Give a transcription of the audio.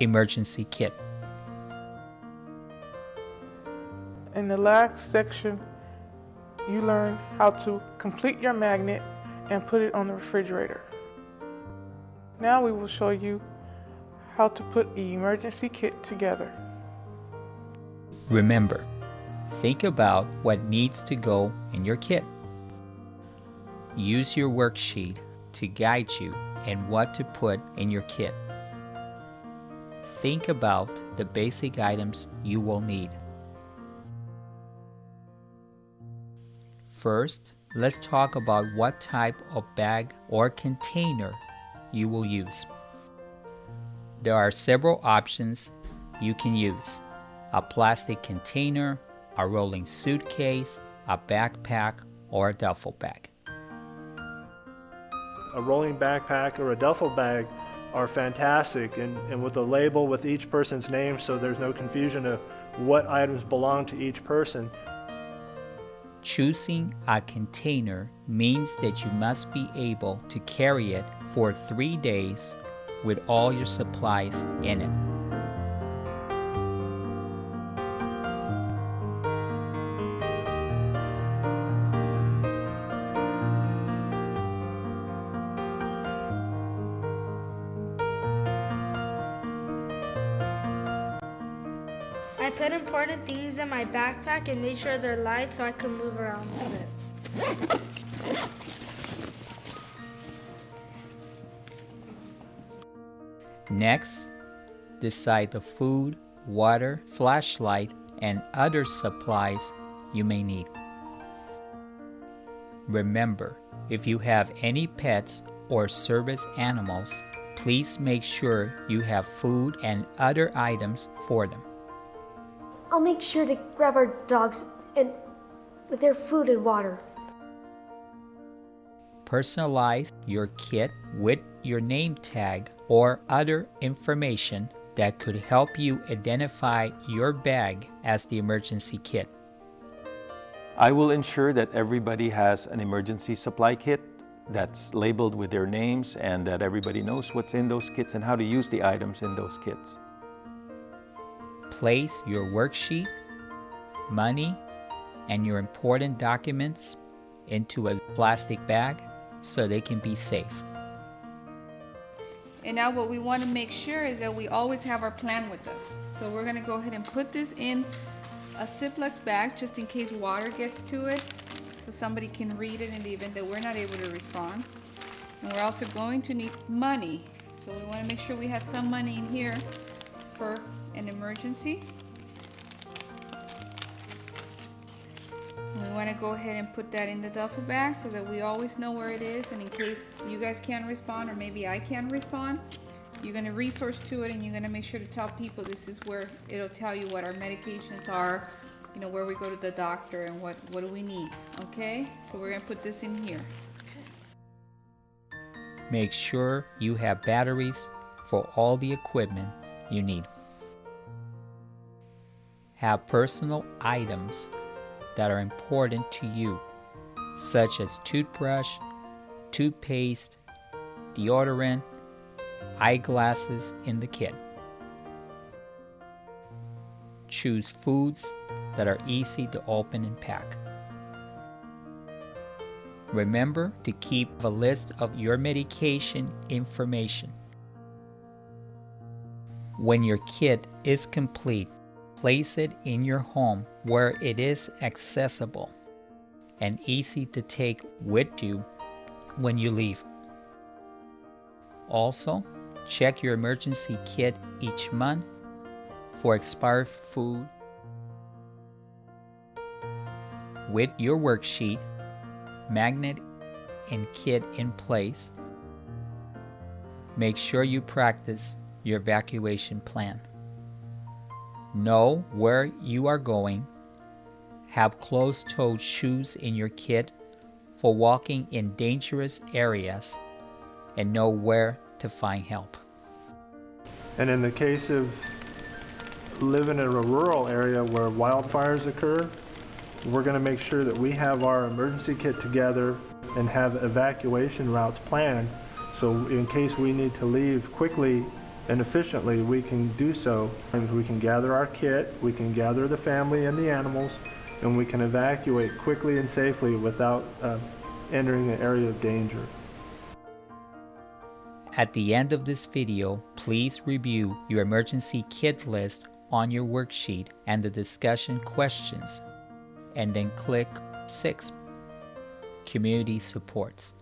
emergency kit. In the last section, you learn how to complete your magnet and put it on the refrigerator. Now we will show you how to put the emergency kit together. Remember, think about what needs to go in your kit. Use your worksheet to guide you in what to put in your kit. Think about the basic items you will need. First, let's talk about what type of bag or container you will use. There are several options you can use: a plastic container, a rolling suitcase, a backpack, or a duffel bag. A rolling backpack or a duffel bag are fantastic, and with a label with each person's name, so there's no confusion of what items belong to each person. Choosing a container means that you must be able to carry it for 3 days with all your supplies in it. I put important things in my backpack and made sure they're light so I could move around with it. Next, decide the food, water, flashlight, and other supplies you may need. Remember, if you have any pets or service animals, please make sure you have food and other items for them. I'll make sure to grab our dogs and with their food and water. Personalize your kit with your name tag or other information that could help you identify your bag as the emergency kit. I will ensure that everybody has an emergency supply kit that's labeled with their names and that everybody knows what's in those kits and how to use the items in those kits. Place your worksheet, money, and your important documents into a plastic bag so they can be safe. And now what we want to make sure is that we always have our plan with us. So we're going to go ahead and put this in a Ziploc bag just in case water gets to it, so somebody can read it in the event that we're not able to respond. And we're also going to need money. So we want to make sure we have some money in here for an emergency. We want to go ahead and put that in the duffel bag so that we always know where it is, and in case you guys can't respond or maybe I can't respond, you're going to resource to it and you're going to make sure to tell people this is where it'll tell you what our medications are, you know, where we go to the doctor and what do we need. Okay, so we're going to put this in here. Make sure you have batteries for all the equipment you need. Have personal items that are important to you, such as toothbrush, toothpaste, deodorant, eyeglasses in the kit. Choose foods that are easy to open and pack. Remember to keep a list of your medication information. When your kit is complete, place it in your home where it is accessible and easy to take with you when you leave. Also, check your emergency kit each month for expired food. With your worksheet, magnet, and kit in place, make sure you practice your evacuation plan. Know where you are going. Have closed-toed shoes in your kit for walking in dangerous areas, and know where to find help. And in the case of living in a rural area where wildfires occur, we're going to make sure that we have our emergency kit together and have evacuation routes planned, so in case we need to leave quickly, and efficiently, we can do so. We can gather our kit, we can gather the family and the animals, and we can evacuate quickly and safely without entering an area of danger. At the end of this video, please review your emergency kit list on your worksheet and the discussion questions, and then click 6, Community Supports.